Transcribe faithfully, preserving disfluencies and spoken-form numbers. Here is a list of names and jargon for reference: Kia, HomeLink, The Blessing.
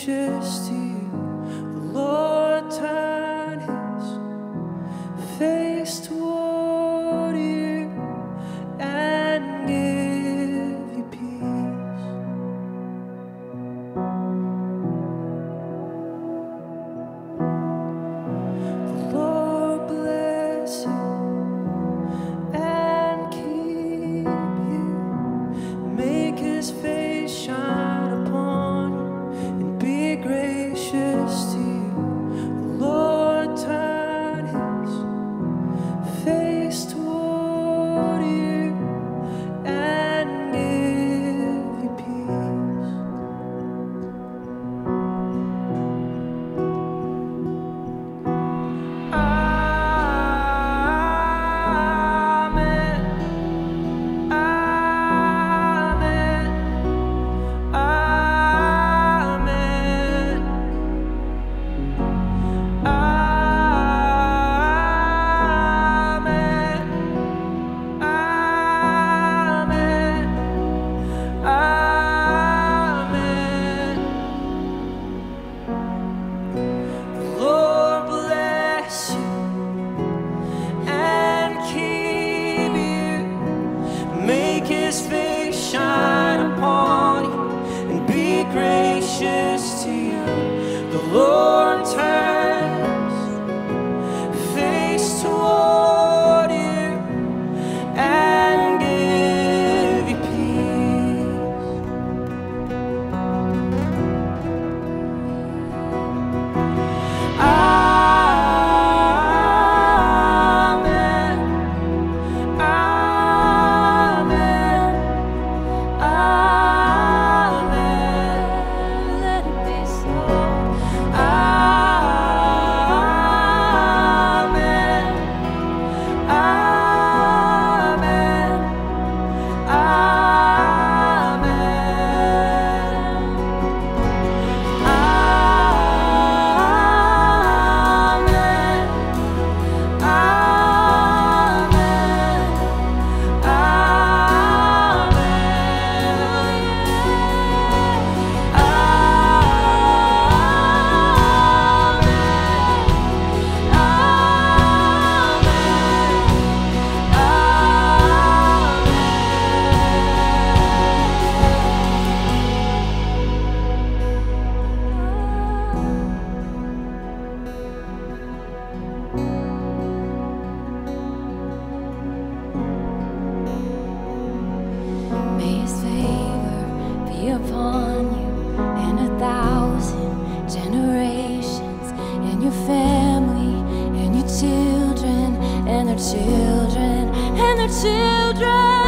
gracious to you. The Lord turn his face toward you and give you peace. The Lord bless you. His face shine upon you and be gracious to you. The Lord turns his face toward you and give you peace. Amen. Amen. Upon you and a thousand generations, and your family and your children and their children and their children.